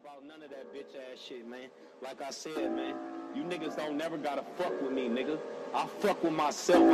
about none of that bitch ass shit, man. Like I said, man, you niggas don't never gotta fuck with me, nigga. I fuck with myself.